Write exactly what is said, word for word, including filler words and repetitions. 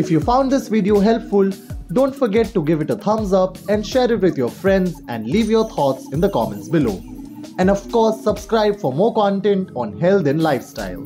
If you found this video helpful, don't forget to give it a thumbs up and share it with your friends and leave your thoughts in the comments below. And of course, subscribe for more content on health and lifestyle.